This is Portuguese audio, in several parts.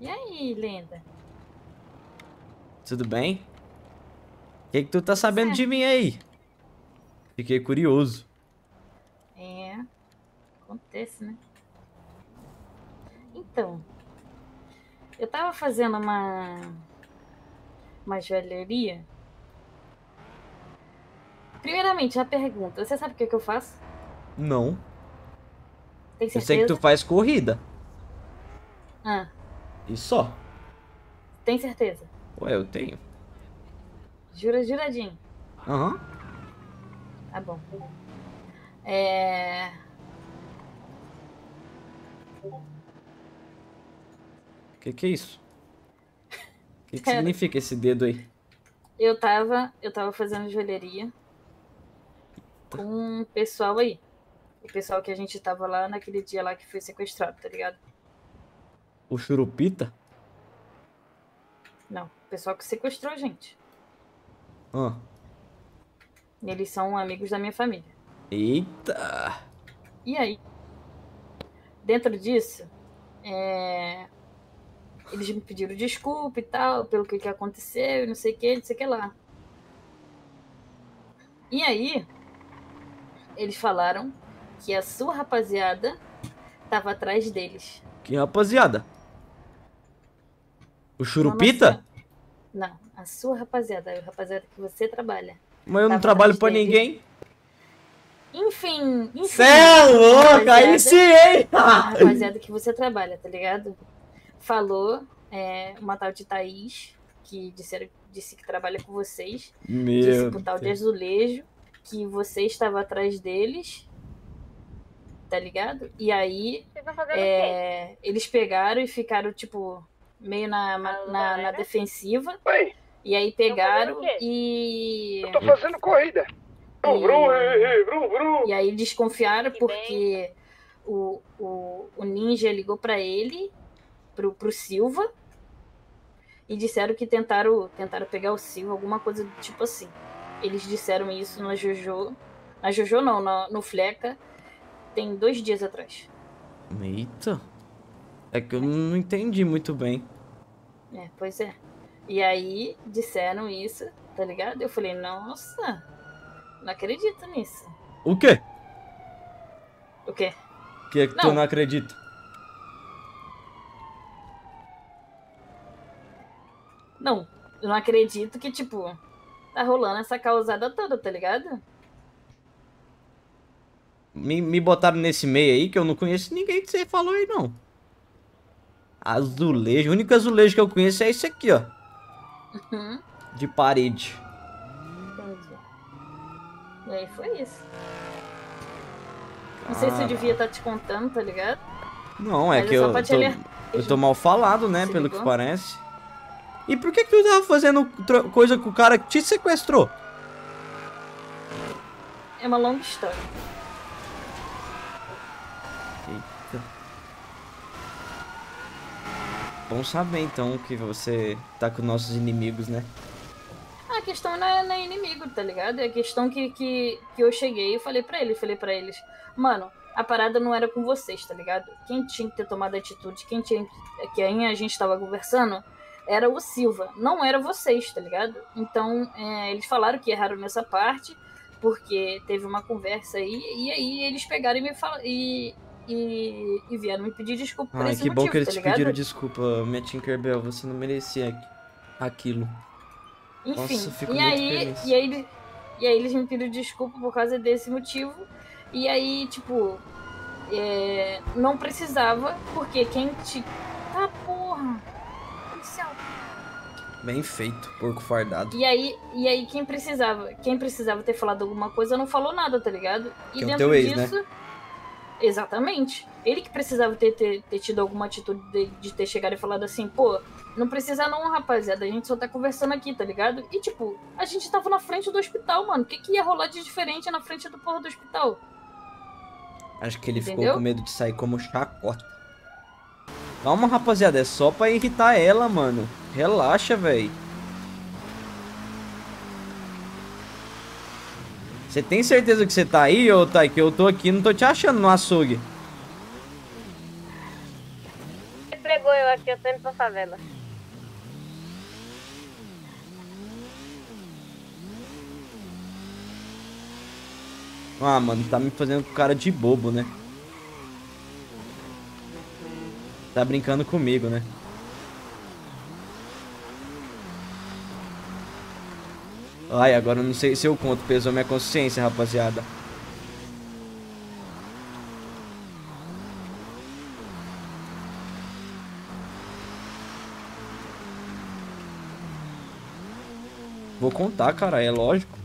E aí, lenda? Tudo bem? O que que tu tá sabendo de mim aí? Fiquei curioso. É, acontece, né? Então, eu tava fazendo uma joalheria. Primeiramente, a pergunta, você sabe o que que eu faço? Não. Tem certeza? Eu sei que tu faz corrida. Ah. E só. Tem certeza? Ué, eu tenho. Jura, juradinho? Aham. Uhum. Tá bom. Que é isso? O que significa esse dedo aí? Eu tava fazendo joalheria com um pessoal aí. O pessoal que a gente tava lá naquele dia lá que foi sequestrado, tá ligado? O Churupita? Não, o pessoal que sequestrou a gente. Ah. Eles são amigos da minha família. Eita! E aí? Dentro disso, eles me pediram desculpa e tal, pelo que aconteceu, não sei o que, não sei o que lá. E aí, eles falaram que a sua rapaziada tava atrás deles. Que rapaziada? O Churupita? Não, a sua rapaziada, a rapaziada que você trabalha. Mas eu não trabalho pra ninguém. Enfim. Cê é louca, aí sim, hein? A rapaziada que você trabalha, tá ligado? Falou uma tal de Thaís, que disse que trabalha com vocês. Meu Deus. Disse um tal de Azulejo, que você estava atrás deles, tá ligado? E aí, eles pegaram e ficaram, tipo, meio na defensiva. Oi. E aí pegaram e... Eu tô fazendo corrida. E aí desconfiaram porque o Ninja ligou pra ele, pro Silva, e disseram que tentaram pegar o Silva, alguma coisa do tipo assim. Eles disseram isso na Jojo. Na Jojo não, no Fleca. Tem 2 dias atrás. Eita. É que eu não entendi muito bem. É, pois é. E aí disseram isso, tá ligado? Eu falei, nossa, não acredito nisso. O quê? O quê? O que é que tu não acredita? Não, eu não acredito que, tipo, tá rolando essa causada toda, tá ligado? Me botaram nesse meio aí que eu não conheço ninguém que você falou aí, não. Azulejo, o único azulejo que eu conheço é esse aqui, ó. Uhum. De parede. Entendi. E aí foi isso. Não sei se eu devia estar te contando, tá ligado? Não, é. Mas que eu tô mal falado, né? Pelo que parece. E por que que tu tava fazendo coisa com o cara que te sequestrou? É uma longa história. Eita. Bom saber, então, que você tá com nossos inimigos, né? A questão não é inimigo, tá ligado? É a questão que eu cheguei e falei pra eles, mano, a parada não era com vocês, tá ligado? Quem tinha que ter tomado a atitude, quem a gente tava conversando, era o Silva, não era vocês, tá ligado? Então, eles falaram que erraram nessa parte, porque teve uma conversa aí, e aí eles pegaram e me falaram... E vieram me pedir desculpa por esse motivo, tá ligado? Ai, que bom que eles te pediram desculpa, minha Tinkerbell, você não merecia aquilo. Enfim, nossa, fico muito feliz. E aí eles me pediram desculpa por causa desse motivo, e aí, tipo, não precisava, porque quem te... Ah, porra! Policial! Bem feito, porco fardado. E aí quem precisava ter falado alguma coisa não falou nada, tá ligado? E que dentro disso... Né? Exatamente. Ele que precisava ter tido alguma atitude de ter chegado e falado assim, pô, não precisa não, rapaziada, a gente só tá conversando aqui, tá ligado? E tipo, a gente tava na frente do hospital, mano, o que que ia rolar de diferente na frente do porra do hospital? Acho que ele ficou com medo de sair como chacota. Calma, rapaziada, é só pra irritar ela, mano. Relaxa, velho. Você tem certeza que você tá aí, ô Thay? Que eu tô aqui, não tô te achando no açougue. Você pegou eu aqui, eu tô indo pra favela. Ah, mano, tá me fazendo com cara de bobo, né? Tá brincando comigo, né? Ai, agora eu não sei se eu conto. Pesou minha consciência, rapaziada. Vou contar, cara, é lógico.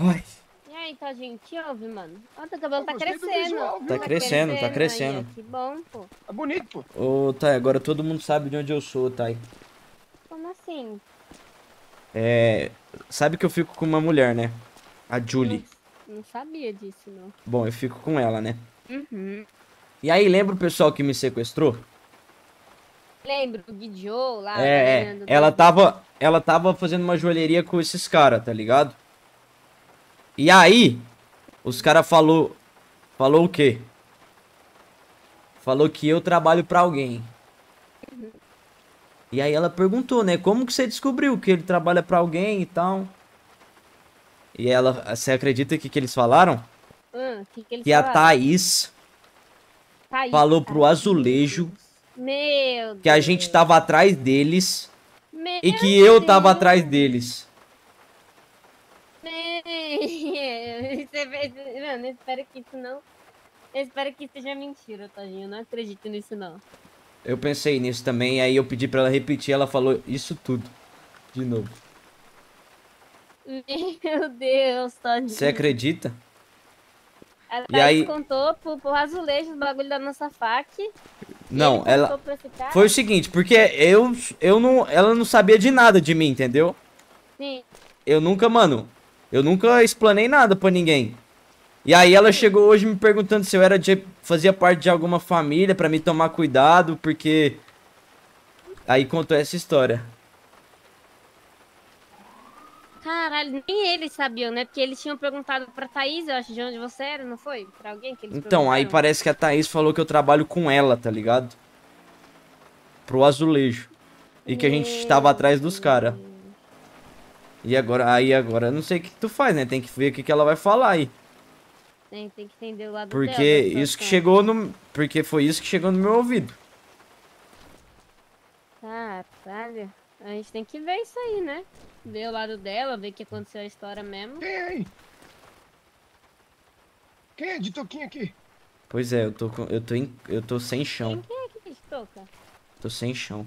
Ai. E aí, Todinho, que houve, mano? Olha, teu cabelo tá crescendo. Visual, tá crescendo. Aí, que bom, pô. Tá bonito, pô. Ô, Thay, agora todo mundo sabe de onde eu sou, Thay. Como assim? É... Sabe que eu fico com uma mulher, né? A Julie. Não sabia disso, não. Bom, eu fico com ela, né? Uhum. E aí, lembra o pessoal que me sequestrou? Lembro, o Guidião lá. É, ela tava fazendo uma joalheria com esses caras, tá ligado? E aí, os caras falou o quê? Falou que eu trabalho pra alguém. Uhum. E aí ela perguntou, né? Como que você descobriu que ele trabalha pra alguém e tal? E ela, você acredita que eles falaram? Que eles falaram? A Thaís falou pro Azulejo. Meu Deus. Que a gente tava atrás deles. Meu e que eu tava atrás deles. Mano, eu espero que seja mentira, Todinho. Eu não acredito nisso, não. Eu pensei nisso também, aí eu pedi pra ela repetir, ela falou isso tudo. De novo. Meu Deus, Todinho. Você acredita? Ela e aí contou pro Azulejo o bagulho da nossa faca. Não, ela... Foi o seguinte, porque ela não sabia de nada de mim, entendeu? Sim. Eu nunca explanei nada pra ninguém. E aí ela chegou hoje me perguntando se eu era fazia parte de alguma família pra me tomar cuidado, porque... Aí contou essa história. Caralho, nem eles sabiam, né? Porque eles tinham perguntado pra Thaís, eu acho, de onde você era, não foi? Pra alguém que eles perguntaram. Aí parece que a Thaís falou que eu trabalho com ela, tá ligado? Pro Azulejo. E que a gente tava atrás dos caras. E agora, eu não sei o que tu faz, né? Tem que ver o que ela vai falar aí. Tem que entender o lado dela. Porque foi isso que chegou no meu ouvido. Caralho. A gente tem que ver isso aí, né? Ver o lado dela, ver o que aconteceu a história mesmo. Quem é aí? Quem é de touquinha aqui? Pois é, eu tô sem chão. Quem é aqui de touca? Tô sem chão.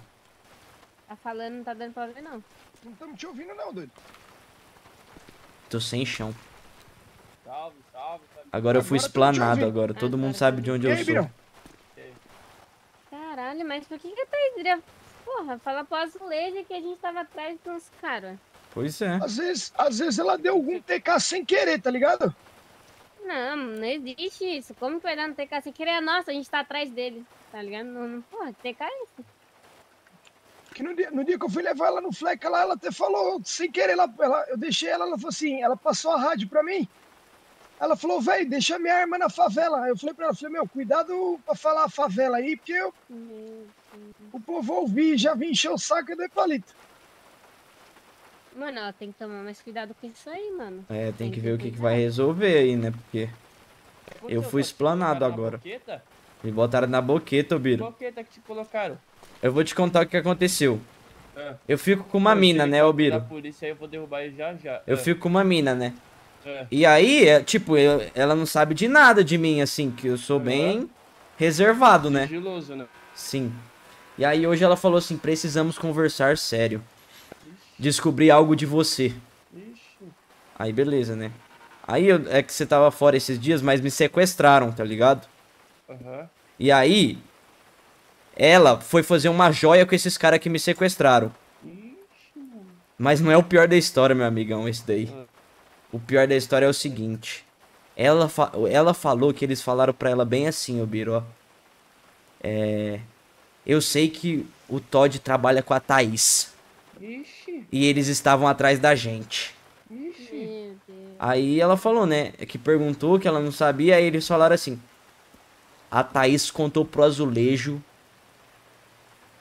Tá falando, não tá dando pra ouvir, não. Não estamos te ouvindo, não, doido. Tô sem chão. Salve. Agora eu fui explanado, agora todo mundo sabe de onde eu sou. Caralho, mas por que a Thaís iria... Porra, fala pro Azulejo que a gente tava atrás de uns caras. Pois é. Às vezes ela deu algum TK sem querer, tá ligado? Não existe isso. Como que vai dar um TK sem querer? Nossa, a gente tá atrás dele, tá ligado? Porra, TK é isso. Porque no dia que eu fui levar ela no Fleca lá, ela até falou sem querer. Eu deixei ela, ela falou assim, ela passou a rádio pra mim. Ela falou, velho, deixa minha arma na favela. Eu falei pra ela, meu, cuidado pra falar a favela aí, porque eu... O povo ouvi, já vim encher o saco e dei palito. Mano, ela tem que tomar mais cuidado com isso aí, mano. É, tem que ver o que vai resolver aí, né? Porque eu fui explanado agora. Me botaram na boqueta, Ubiru. Boqueta que te colocaram. Eu vou te contar o que aconteceu. Eu fico com uma mina, né, Ubiru? Eu fico com uma mina, né? E aí, ela não sabe de nada de mim, assim, que eu sou bem reservado, né? Sigiloso, né? Sim. E aí hoje ela falou assim, precisamos conversar sério. Descobri algo de você. Aí beleza, né? Aí é que você tava fora esses dias, mas me sequestraram, tá ligado? E aí, ela foi fazer uma joia com esses caras que me sequestraram. Mas não é o pior da história, meu amigão, esse daí. O pior da história é o seguinte. Ela falou que eles falaram pra ela bem assim, Ubiru, ó. Eu sei que o Todd trabalha com a Thaís. Ixi. E eles estavam atrás da gente. Ixi. Aí ela falou, né? Que perguntou, que ela não sabia. Aí eles falaram assim: a Thaís contou pro Azulejo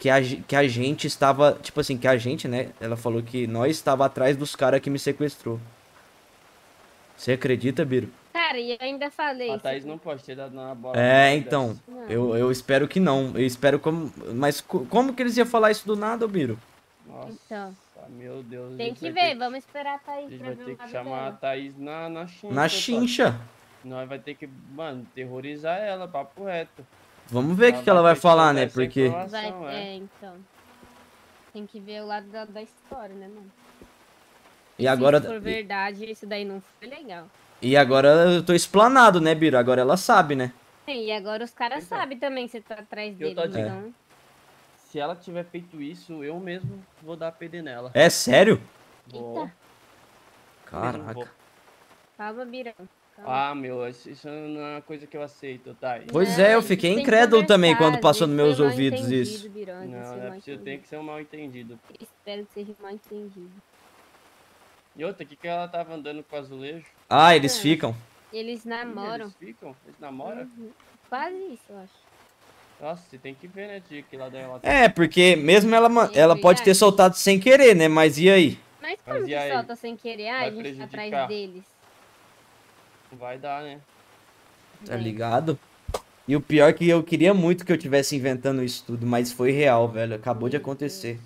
que a gente estava... Tipo assim, que a gente, né? Ela falou que nós estava atrás dos caras que me sequestrou. Você acredita, Biro? Cara, e ainda falei... A Thaís não pode ter dado uma bola... É, então. Eu espero que não. Eu espero como... Mas como que eles iam falar isso do nada, Biro? Nossa, então, meu Deus. Tem que ver, vamos esperar a Thaís. A gente vai ter que chamar a Thaís na chincha. Na chincha. Nós vai ter que, mano, terrorizar ela, papo reto. Vamos ver o que ela vai falar, né? Porque... então. Tem que ver o lado da história, né, mano? E agora... Se for verdade, isso daí não foi legal. E agora eu tô explanado, né, Biro? Agora ela sabe, né? Sim, e agora os caras sabem também que você tá atrás dele, então... Se ela tiver feito isso, eu mesmo vou dar PD nela. É sério? Eita. Caraca. Calma, Birão. Ah, meu, isso não é uma coisa que eu aceito, tá? Pois é, eu fiquei incrédulo também quando passou nos meus ouvidos isso. Birão, não é possível, tem que ser um mal entendido. Eu espero que seja mal entendido. E outra, o que ela tava andando com o Azulejo? Ah, eles ficam. Eles namoram. Eles ficam? Eles namoram? Uhum. Quase isso, eu acho. Nossa, você tem que ver, né, Tia, que lá dela... É, porque mesmo ela pode ter soltado sem querer, né? Mas e aí? Mas como que solta sem querer? Ah, a gente tá atrás deles. Vai dar, né? Tá ligado? E o pior é que eu queria muito que eu tivesse inventando isso tudo, mas foi real, velho. Acabou de acontecer.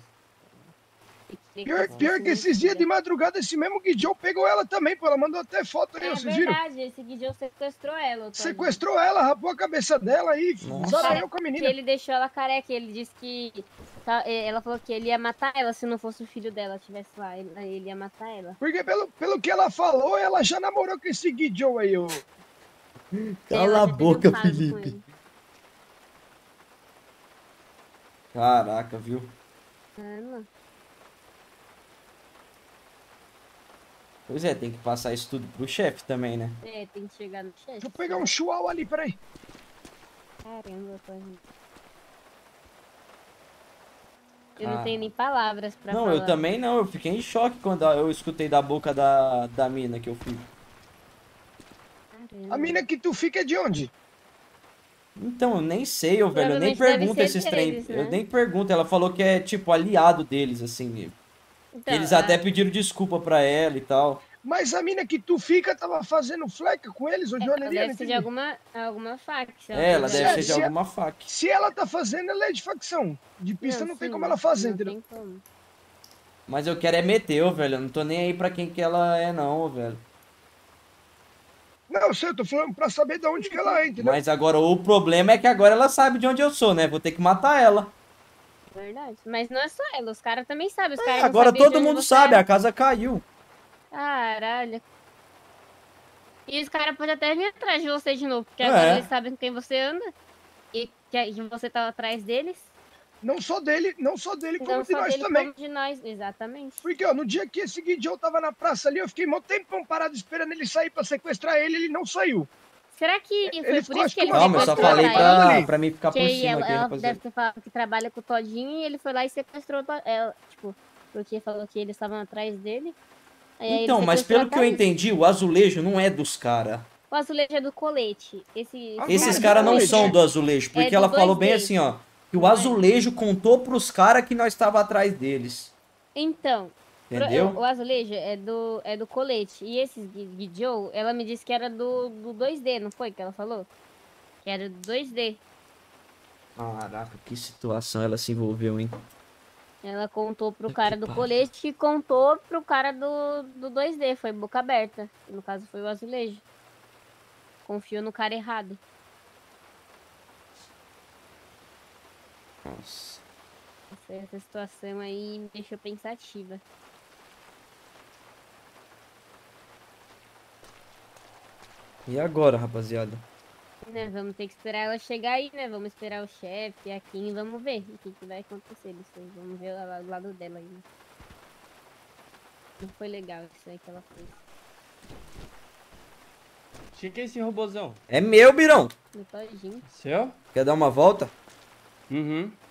Pior que esses dias de madrugada, esse mesmo Guidião pegou ela também, pô. Ela mandou até foto aí, vocês viram? É verdade, esse Guidião sequestrou ela. Sequestrou ela, rapou a cabeça dela e saraiou com a menina. Ele deixou ela careca, ele disse que... Ela falou que ele ia matar ela se não fosse o filho dela estivesse lá. Ele ia matar ela. Porque pelo que ela falou, ela já namorou com esse Guidião aí, ô. Cala a boca, Felipe. Caraca, viu? Caramba. Pois é, tem que passar isso tudo pro chefe também, né? É, tem que chegar no chefe. Deixa eu pegar um chuau ali, peraí. Caramba, eu não tenho nem palavras pra falar. Não, eu também não. Eu fiquei em choque quando eu escutei da boca da mina que eu fui. Caramba. A mina que tu fica é de onde? Então, eu nem sei, velho. Eu nem pergunto esses trem. Né? Eu nem pergunto. Ela falou que é, tipo, aliado deles, assim... Então, eles até pediram desculpa pra ela e tal. Mas a mina que tu fica tava fazendo fleca com eles? Ou ela deve ser de alguma facção. É, ela deve ser de alguma facção. Se ela tá fazendo, ela é de facção. De pista não tem como ela fazer, entendeu? Mas eu quero é meter, velho. Eu não tô nem aí pra quem que ela é, não, velho. Não, eu sei, eu tô falando pra saber de onde que ela é, entendeu? Mas agora o problema é que agora ela sabe de onde eu sou, né? Vou ter que matar ela. Verdade, mas não é só ela, os caras também sabem. Os agora todo mundo sabe, a casa caiu. Caralho. E os caras podem até vir atrás de você de novo, porque agora eles sabem com quem você anda e que você tá atrás deles. Não só dele, como de nós também. Como de nós, exatamente. Porque, ó, no dia que esse Guidião tava na praça ali, eu fiquei mó tempão parado esperando ele sair pra sequestrar ele não saiu. Será que foi por isso que ele... Não, mas eu só falei pra mim ficar por cima aqui, rapaziada. Deve ter falado que trabalha com o TODYNN e ele foi lá e sequestrou ela, tipo, porque falou que eles estavam atrás dele. Então, mas pelo que eu entendi, o Azulejo não é dos caras. O Azulejo é do colete. Esses caras não são do Azulejo, porque ela falou bem assim, ó, que o Azulejo contou pros caras que nós estava atrás deles. Então... Entendeu? O Azulejo é do colete. E esse Guidião, ela me disse que era do 2D, não foi que ela falou? Que era do 2D. Caraca, que situação ela se envolveu, hein? Ela contou pro cara do colete e contou pro cara do 2D. Foi boca aberta. No caso, foi o Azulejo. Confiou no cara errado. Nossa. Essa situação aí me deixou pensativa. E agora, rapaziada? Vamos ter que esperar ela chegar aí, né? Vamos esperar o chefe aqui e vamos ver o que vai acontecer disso aí. Vamos ver o lado dela aí. Não foi legal isso aí que ela fez. Cheguei esse robôzão. É meu, Birão! Seu? Quer dar uma volta? Uhum.